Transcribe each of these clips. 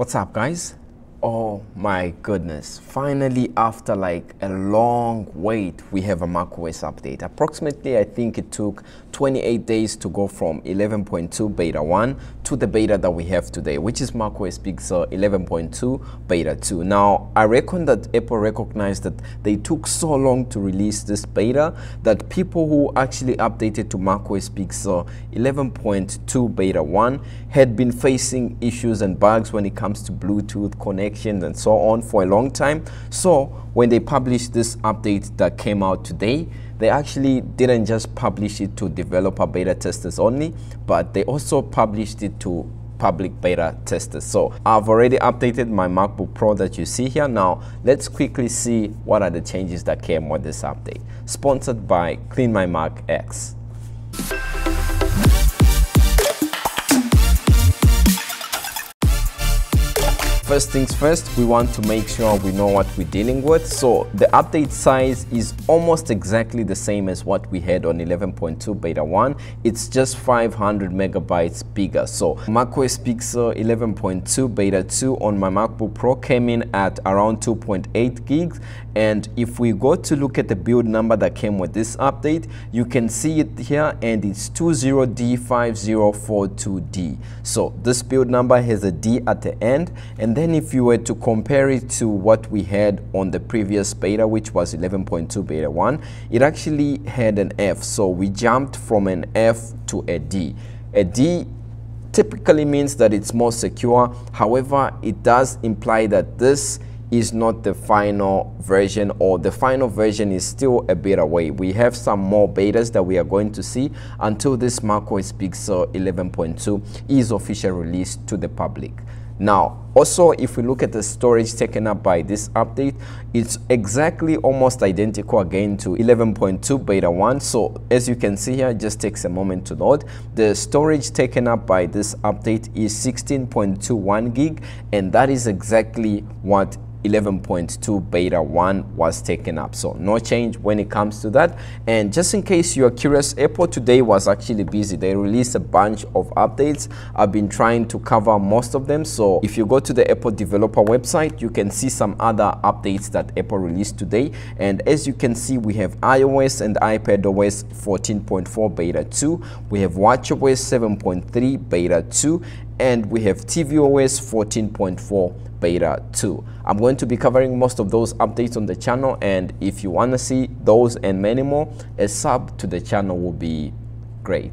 What's up, guys? Oh my goodness, finally after like a long wait we have a macOS update. Approximately I think it took 28 days to go from 11.2 beta 1 to the beta that we have today, which is macOS Big Sur 11.2 beta 2. Now I reckon that Apple recognized that they took so long to release this beta that people who actually updated to macOS Big Sur 11.2 beta 1 had been facing issues and bugs when it comes to Bluetooth connection and so on for a long time. So when they published this update that came out today, they actually didn't just publish it to developer beta testers only, but they also published it to public beta testers. So I've already updated my MacBook Pro that you see here. Now let's quickly see what are the changes that came with this update. Sponsored by CleanMyMac X. First things first, we want to make sure we know what we're dealing with. So the update size is almost exactly the same as what we had on 11.2 beta 1. It's just 500 megabytes bigger. So macOS Big Sur 11.2 beta 2 on my MacBook Pro came in at around 2.8 gigs. And if we go to look at the build number that came with this update, you can see it here and it's 20D5042D. So this build number has a D at the end. And then if you were to compare it to what we had on the previous beta, which was 11.2 beta 1, it actually had an F. So we jumped from an F to a D. A D typically means that it's more secure. However, it does imply that this is not the final version, or the final version is still a bit away. We have some more betas that we are going to see until this macOS Big Sur 11.2 is officially released to the public. Now, also, if we look at the storage taken up by this update, it's exactly almost identical again to 11.2 beta 1. So as you can see here, it just takes a moment to load. The storage taken up by this update is 16.21 gig, and that is exactly what 11.2 beta 1 was taken up. So no change when it comes to that. And just in case you're curious, Apple today was actually busy. They released a bunch of updates. I've been trying to cover most of them. So if you go to the Apple developer website, you can see some other updates that Apple released today. And as you can see, we have iOS and iPadOS 14.4 beta 2. We have watchOS 7.3 beta 2. And we have tvOS 14.4 beta 2. I'm going to be covering most of those updates on the channel, and if you want to see those and many more, a sub to the channel will be great.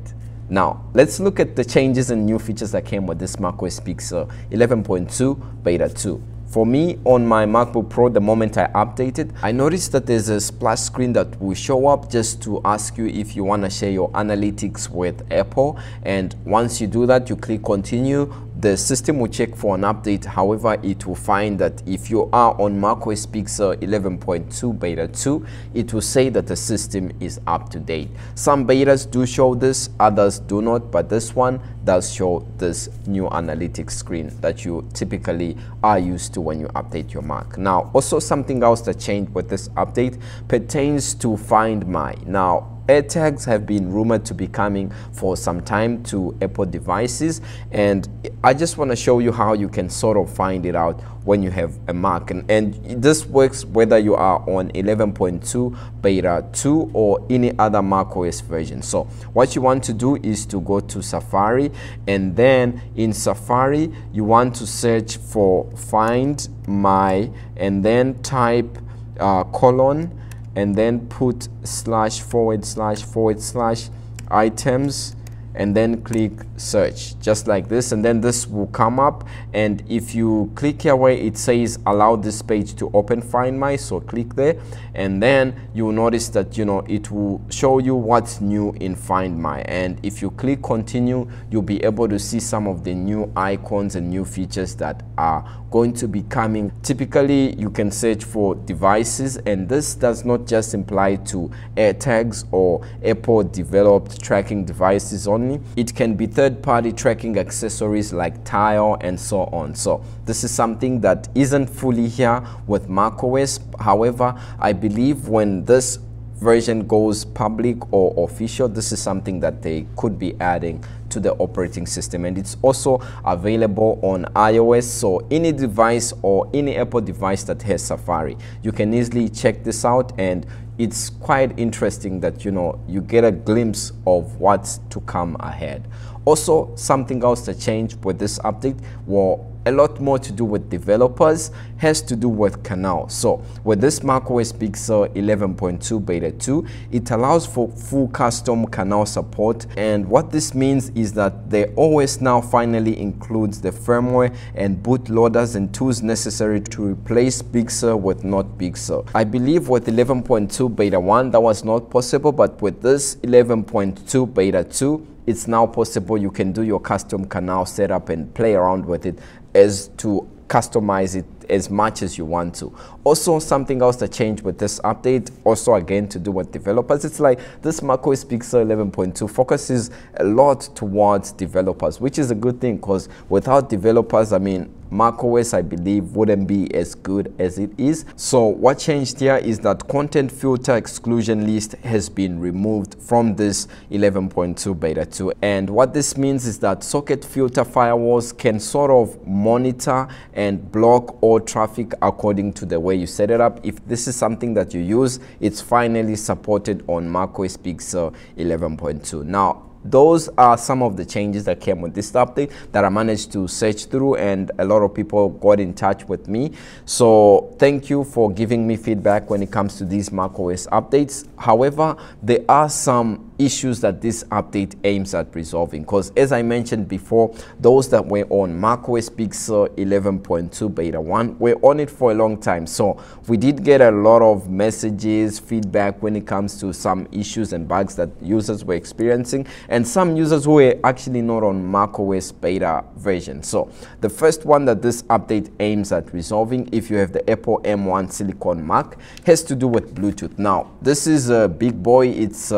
Now let's look at the changes and new features that came with this macOS Big Sur 11.2 beta 2. For me, on my MacBook Pro, the moment I updated, I noticed that there's a splash screen that will show up just to ask you if you want to share your analytics with Apple. And once you do that, you click continue. The system will check for an update. However, it will find that if you are on macOS Big Sur 11.2 beta 2, it will say that the system is up to date. Some betas do show this, others do not, but this one does show this new analytics screen that you typically are used to when you update your Mac. Now, also something else that changed with this update pertains to Find My. Now, AirTags have been rumored to be coming for some time to Apple devices, and I just want to show you how you can sort of find it out when you have a Mac, and this works whether you are on 11.2 beta 2 or any other macOS version. So what you want to do is to go to Safari, and then in Safari you want to search for Find My, and then type colon, and then put /// items, and then click search, just like this, and then this will come up. And if you click here where it says allow this page to open Find My, so click there, and then you'll notice that, you know, it will show you what's new in Find My. And if you click continue, you'll be able to see some of the new icons and new features that are going to be coming. Typically you can search for devices, and this does not just apply to AirTags or Apple developed tracking devices only. It can be third-party tracking accessories like Tile and so on. So this is something that isn't fully here with macOS. However, I believe when this version goes public or official, this is something that they could be adding to the operating system. And it's also available on iOS, so any device or any Apple device that has Safari, you can easily check this out. And it's quite interesting that, you know, you get a glimpse of what's to come ahead. Also, something else that changed with this update, well, a lot more to do with developers, has to do with Canal. So with this macOS Big Sur 11.2 Beta 2, it allows for full custom Canal support. And what this means is that the OS now finally includes the firmware and bootloaders and tools necessary to replace Big Sur with not Big Sur. I believe with 11.2 Beta 1, that was not possible, but with this 11.2 Beta 2, it's now possible. You can do your custom Canal setup and play around with it as to customize it as much as you want to. Also, something else that changed with this update, also again to do with developers, it's like this macOS Big Sur 11.2 focuses a lot towards developers, which is a good thing, because without developers, I mean, macOS, I believe, wouldn't be as good as it is. So what changed here is that content filter exclusion list has been removed from this 11.2 beta 2. And what this means is that socket filter firewalls can sort of monitor and block all traffic according to the way you set it up. If this is something that you use, it's finally supported on macOS Big Sur 11.2. Now, those are some of the changes that came with this update that I managed to search through, and a lot of people got in touch with me. So thank you for giving me feedback when it comes to these macOS updates. However, there are some issues that this update aims at resolving, because as I mentioned before, those that were on macOS Big Sur 11.2 Beta 1 were on it for a long time. So we did get a lot of messages, feedback when it comes to some issues and bugs that users were experiencing, and some users who were actually not on macOS beta version. So the first one that this update aims at resolving, if you have the Apple M1 Silicon Mac, has to do with Bluetooth. Now, this is a big boy, it's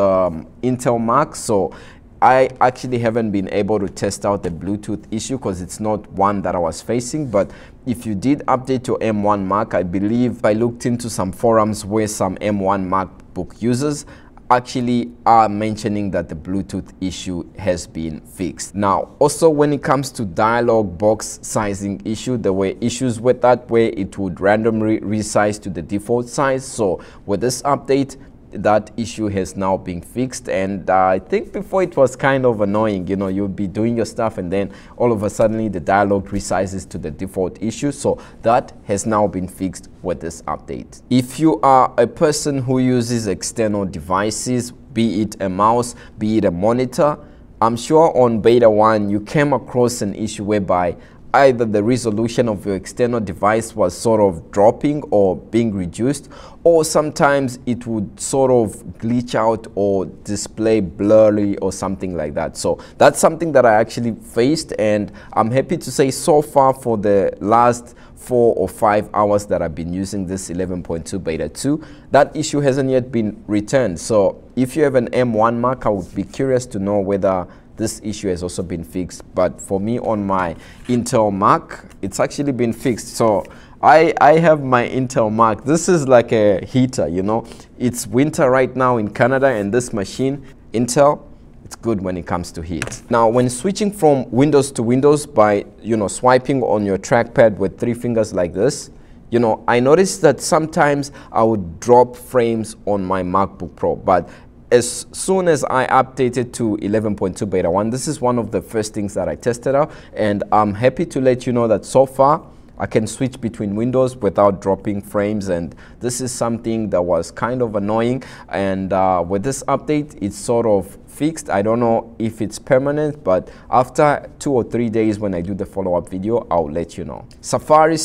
Intel Mac, so I actually haven't been able to test out the Bluetooth issue because it's not one that I was facing. But if you did update your M1 Mac, I believe I looked into some forums where some M1 MacBook users actually are mentioning that the Bluetooth issue has been fixed. Now, also when it comes to dialog box sizing issue, there were issues with that where it would randomly resize to the default size. So with this update, that issue has now been fixed. And I think before it was kind of annoying, you know, you'll be doing your stuff and then all of a sudden the dialog resizes to the default issue. So that has now been fixed with this update. If you are a person who uses external devices, be it a mouse, be it a monitor, I'm sure on beta 1 you came across an issue whereby either the resolution of your external device was sort of dropping or being reduced, or sometimes it would sort of glitch out or display blurry or something like that. So that's something that I actually faced, and I'm happy to say so far for the last 4 or 5 hours that I've been using this 11.2 beta 2, that issue hasn't yet been returned. So if you have an M1 Mac, I would be curious to know whether this issue has also been fixed. But for me on my Intel Mac, it's actually been fixed. So I have my Intel Mac. This is like a heater, you know. It's winter right now in Canada, and this machine, Intel, it's good when it comes to heat. Now, when switching from Windows to Windows by, you know, swiping on your trackpad with 3 fingers like this, you know, I noticed that sometimes I would drop frames on my MacBook Pro. But as soon as I updated to 11.2 beta 1, this is one of the first things that I tested out, and I'm happy to let you know that so far I can switch between windows without dropping frames, and this is something that was kind of annoying. And with this update, it's sort of fixed. I don't know if it's permanent, but after 2 or 3 days when I do the follow-up video, I'll let you know. Safari.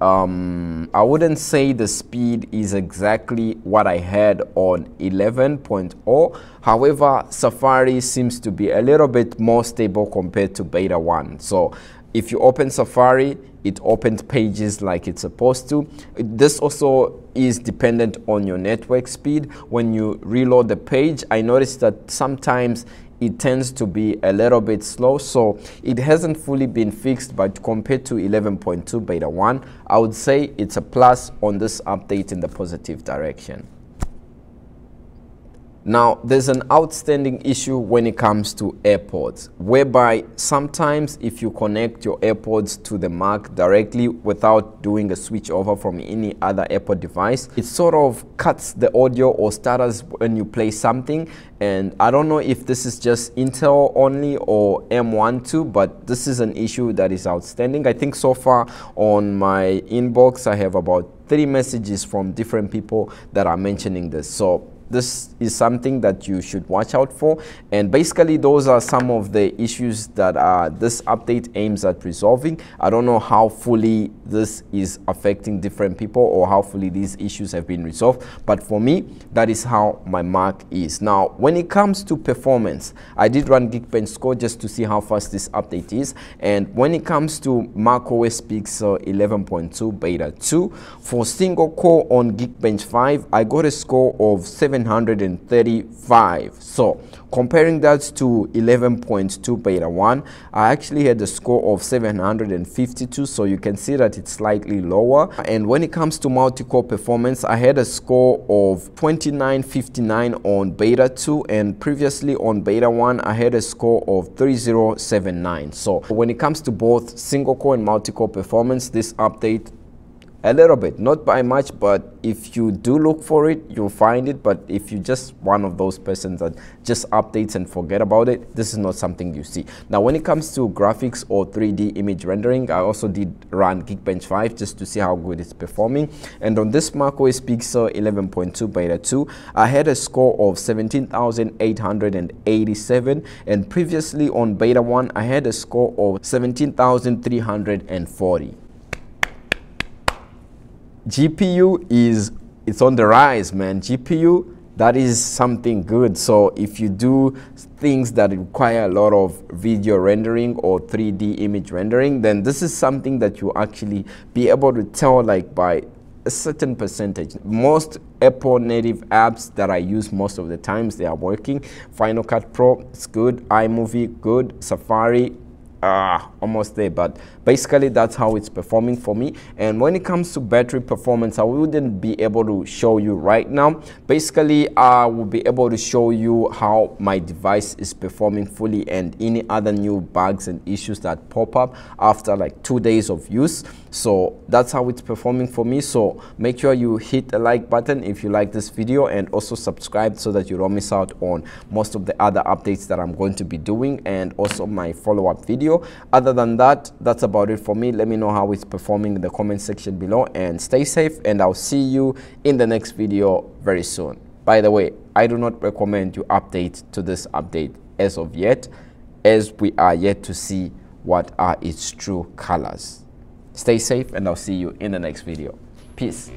I wouldn't say the speed is exactly what I had on 11.0. However, Safari seems to be a little bit more stable compared to beta 1. So if you open Safari, it opened pages like it's supposed to. This also is dependent on your network speed. When you reload the page, I noticed that sometimes it tends to be a little bit slow, so it hasn't fully been fixed. But compared to 11.2 beta 1, I would say it's a plus on this update in the positive direction. Now, there's an outstanding issue when it comes to AirPods, whereby sometimes if you connect your AirPods to the Mac directly without doing a switch over from any other AirPod device, it sort of cuts the audio or stutters when you play something. And I don't know if this is just Intel only or M12, but this is an issue that is outstanding. I think so far on my inbox, I have about 3 messages from different people that are mentioning this. So this is something that you should watch out for. And basically, those are some of the issues that this update aims at resolving. I don't know how fully this is affecting different people or how fully these issues have been resolved, but for me, that is how my Mac is. Now, when it comes to performance, I did run Geekbench score just to see how fast this update is. And when it comes to macOS Big Sur 11.2 Beta 2, for single core on Geekbench 5, I got a score of 735. So comparing that to 11.2 beta 1, I actually had a score of 752, so you can see that it's slightly lower. And when it comes to multi-core performance, I had a score of 2959 on beta 2, and previously on beta 1 I had a score of 3079. So when it comes to both single core and multi-core performance, this update a little bit, not by much, but if you do look for it, you'll find it. But if you're just one of those persons that just updates and forget about it, this is not something you see. Now, when it comes to graphics or 3D image rendering, I also did run Geekbench 5 just to see how good it's performing. And on this macOS Big Sur 11.2 Beta 2, I had a score of 17,887, and previously on Beta 1, I had a score of 17,340. GPU it's on the rise, man. GPU, that is something good. So if you do things that require a lot of video rendering or 3D image rendering, then this is something that you actually be able to tell, like, by a certain percentage. Most Apple native apps that I use most of the times, they are working. Final Cut Pro, it's good. iMovie, good. Safari, almost there, but basically that's how it's performing for me. And when it comes to battery performance, I wouldn't be able to show you right now. Basically, I will be able to show you how my device is performing fully and any other new bugs and issues that pop up after like 2 days of use. So that's how it's performing for me. So make sure you hit the like button if you like this video, and also subscribe so that you don't miss out on most of the other updates that I'm going to be doing, and also my follow-up video. Other than that, that's about it for me. Let me know how it's performing in the comment section below, and stay safe, and I'll see you in the next video very soon. By the way, I do not recommend you update to this update as of yet, as we are yet to see what are its true colors. Stay safe, and I'll see you in the next video. Peace.